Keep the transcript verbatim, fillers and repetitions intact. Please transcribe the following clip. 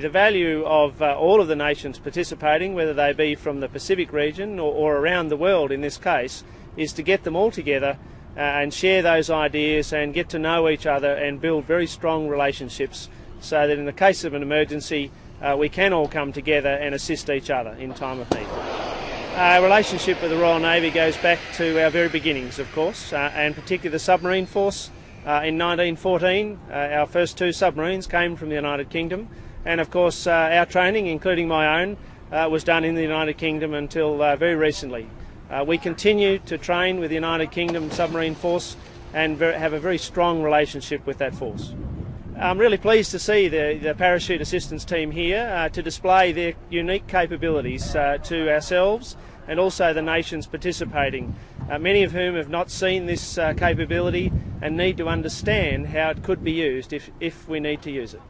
The value of uh, all of the nations participating, whether they be from the Pacific region or, or around the world in this case, is to get them all together uh, and share those ideas and get to know each other and build very strong relationships so that in the case of an emergency uh, we can all come together and assist each other in time of need. Our relationship with the Royal Navy goes back to our very beginnings, of course, uh, and particularly the submarine force. Uh, in nineteen fourteen, uh, our first two submarines came from the United Kingdom. And of course uh, our training, including my own, uh, was done in the United Kingdom until uh, very recently. Uh, we continue to train with the United Kingdom Submarine Force and have a very strong relationship with that force. I'm really pleased to see the, the Parachute Assistance Team here uh, to display their unique capabilities uh, to ourselves and also the nations participating, uh, many of whom have not seen this uh, capability and need to understand how it could be used if, if we need to use it.